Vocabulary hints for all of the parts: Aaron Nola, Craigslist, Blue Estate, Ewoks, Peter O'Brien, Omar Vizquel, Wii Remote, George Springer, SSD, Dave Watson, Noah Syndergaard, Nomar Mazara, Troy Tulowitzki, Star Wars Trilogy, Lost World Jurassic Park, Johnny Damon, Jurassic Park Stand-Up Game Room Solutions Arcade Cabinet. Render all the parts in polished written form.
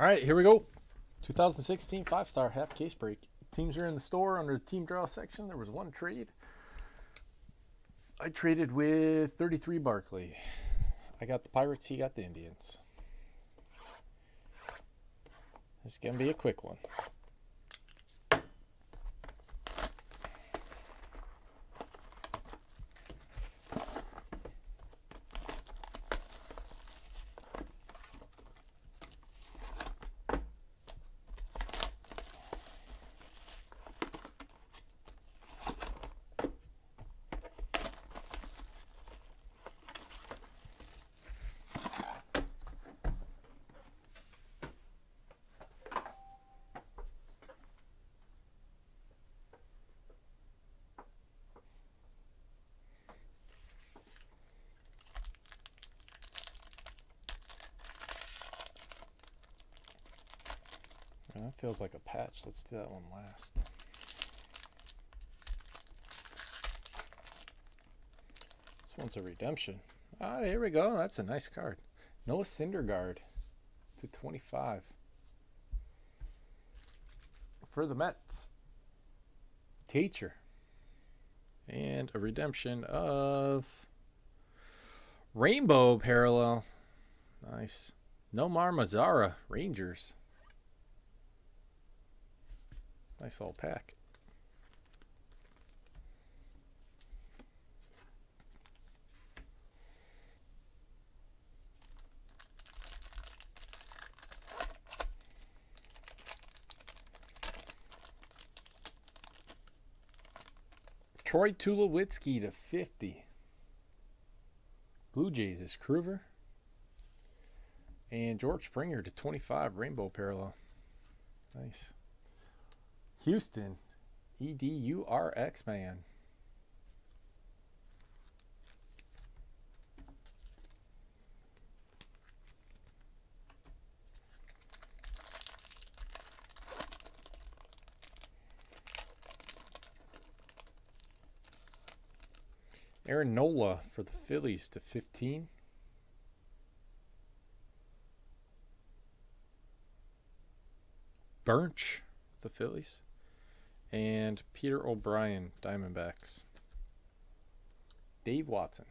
All right, here we go. 2016 5-star half case break. Teams are in the store under the team draw section. There was one trade. I traded with 33 Barkley. I got the Pirates, he got the Indians. This is going to be a quick one. That feels like a patch. Let's do that one last. This one's a redemption. Ah, here we go. That's a nice card. Noah Syndergaard /25 for the Mets. Teacher. And a redemption of Rainbow Parallel. Nice. Nomar Mazara, Rangers. Nice little pack. Troy Tulowitzki /50. Blue Jays is Krueger. And George Springer /25 Rainbow Parallel. Nice. Houston, EDURX man. Aaron Nola for the Phillies /15. Bunch, the Phillies. And Peter O'Brien, Diamondbacks. Dave Watson.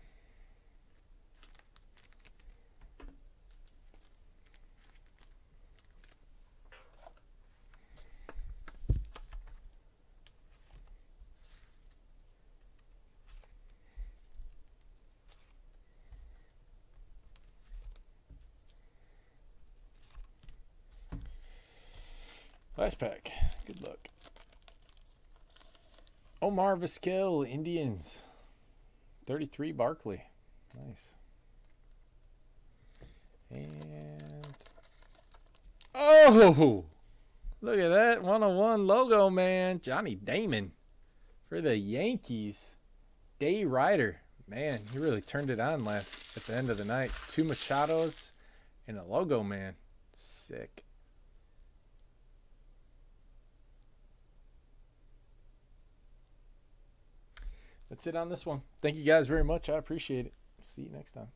Last pack. Good luck. Omar Vizquel, Indians. 33 Barkley. Nice. And oh, look at that 101 logo, man. Johnny Damon for the Yankees. Day Rider, man. He really turned it on last at the end of the night. 2 Machados and a logo, man. Sick. That's it on this one. Thank you guys very much. I appreciate it. See you next time.